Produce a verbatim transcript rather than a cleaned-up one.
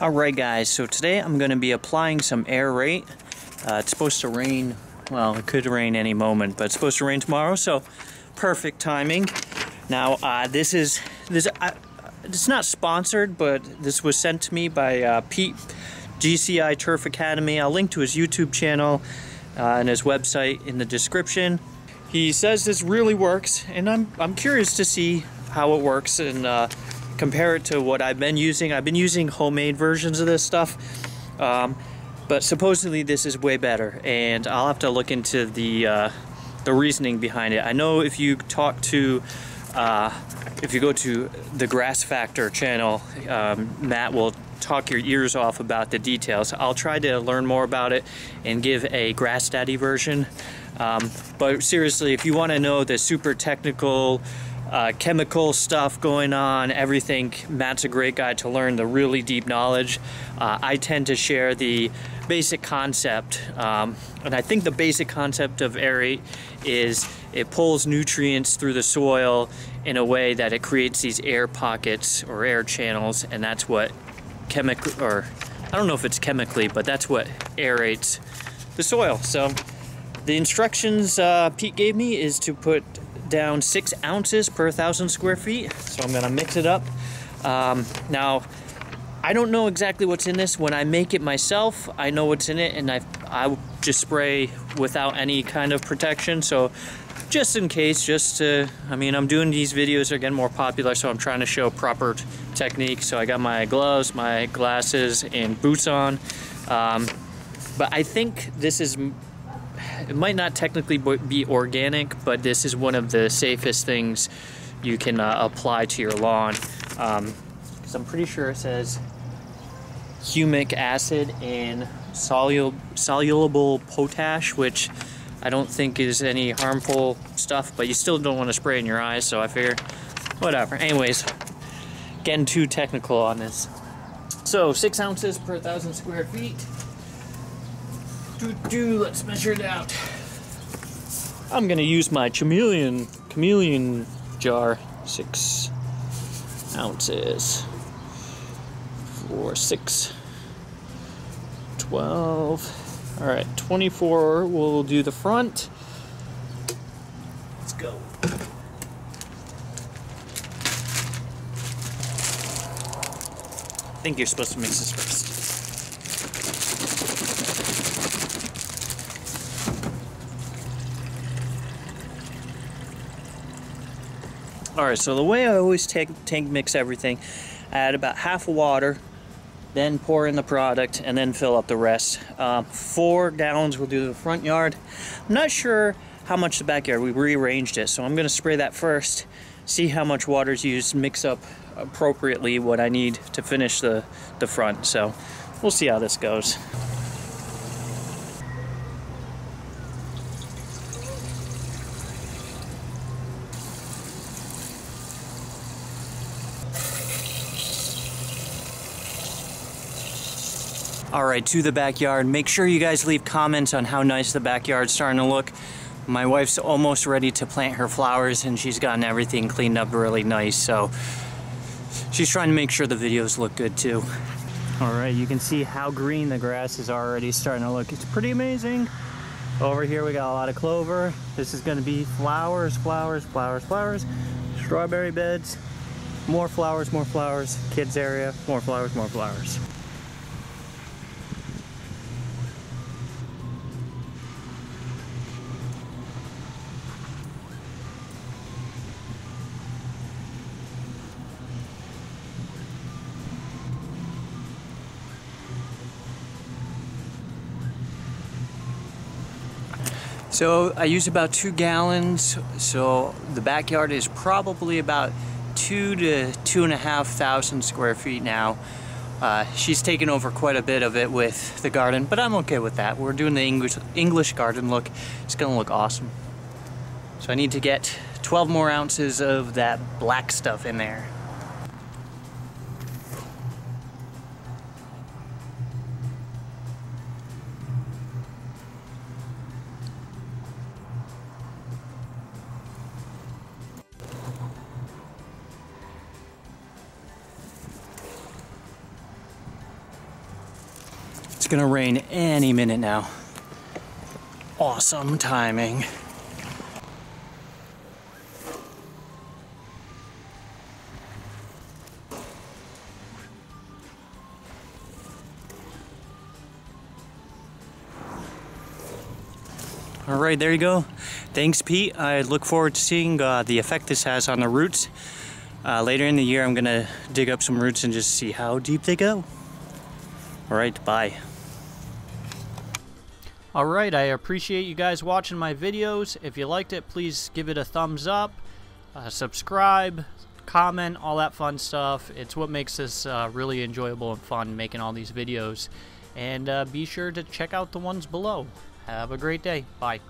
Alright guys, so today I'm going to be applying some Air eight. Uh, it's supposed to rain, well it could rain any moment, but it's supposed to rain tomorrow, so perfect timing. Now uh, this is, this uh, it's not sponsored, but this was sent to me by uh, Pete, G C I Turf Academy. I'll link to his YouTube channel uh, and his website in the description. He says this really works, and I'm, I'm curious to see how it works and uh, compare it to what I've been using. I've been using homemade versions of this stuff, um, but supposedly this is way better, and I'll have to look into the uh, the reasoning behind it. I know if you talk to, uh, if you go to the Grass Factor channel, um, Matt will talk your ears off about the details. I'll try to learn more about it and give a Grass Daddy version, um, but seriously, if you want to know the super technical Uh, chemical stuff going on, everything, Matt's a great guy to learn the really deep knowledge. Uh, I tend to share the basic concept, um, and I think the basic concept of Air eight is it pulls nutrients through the soil in a way that it creates these air pockets or air channels, and that's what chemical, or I don't know if it's chemically, but that's what aerates the soil. So the instructions uh, Pete gave me is to put down six ounces per thousand square feet, so I'm gonna mix it up. Um, now I don't know exactly what's in this. When I make it myself, I know what's in it, and I I just spray without any kind of protection, so just in case, just to, I mean, I'm doing these videos, they're getting more popular, so I'm trying to show proper technique. So I got my gloves, my glasses, and boots on, um, but I think this is, it might not technically be organic, but this is one of the safest things you can uh, apply to your lawn. Um, because I'm pretty sure it says humic acid and solu soluble potash, which I don't think is any harmful stuff, but you still don't want to spray in your eyes, so I figure, whatever. Anyways, getting too technical on this. So, six ounces per thousand square feet. Do, do, let's measure it out. I'm gonna use my chameleon chameleon jar. Six ounces. Four, six, twelve. All right, twenty-four. We'll do the front. Let's go. I think you're supposed to mix this first. Alright, so the way I always tank, tank mix everything, I add about half of water, then pour in the product, and then fill up the rest. Uh, four gallons will do the front yard. I'm not sure how much the backyard, we rearranged it, so I'm going to spray that first, see how much water is used, mix up appropriately what I need to finish the, the front. So we'll see how this goes. Alright, to the backyard. Make sure you guys leave comments on how nice the backyard's starting to look. My wife's almost ready to plant her flowers, and she's gotten everything cleaned up really nice, so she's trying to make sure the videos look good too. Alright, you can see how green the grass is already starting to look. It's pretty amazing. Over here we got a lot of clover. This is going to be flowers, flowers, flowers, flowers. Strawberry beds. More flowers, more flowers. Kids area. More flowers, more flowers. So I use about two gallons, so the backyard is probably about two to two and a half thousand square feet now. Uh, she's taken over quite a bit of it with the garden, but I'm okay with that. We're doing the English, English garden look. It's gonna look awesome. So I need to get twelve more ounces of that black stuff in there. It's gonna rain any minute now. Awesome timing. All right, there you go. Thanks, Pete. I look forward to seeing uh, the effect this has on the roots. Uh, later in the year, I'm gonna dig up some roots and just see how deep they go. All right, bye. All right, I appreciate you guys watching my videos. If you liked it, please give it a thumbs up, uh, subscribe, comment, all that fun stuff. It's what makes this uh, really enjoyable and fun, making all these videos. And uh, be sure to check out the ones below. Have a great day. Bye.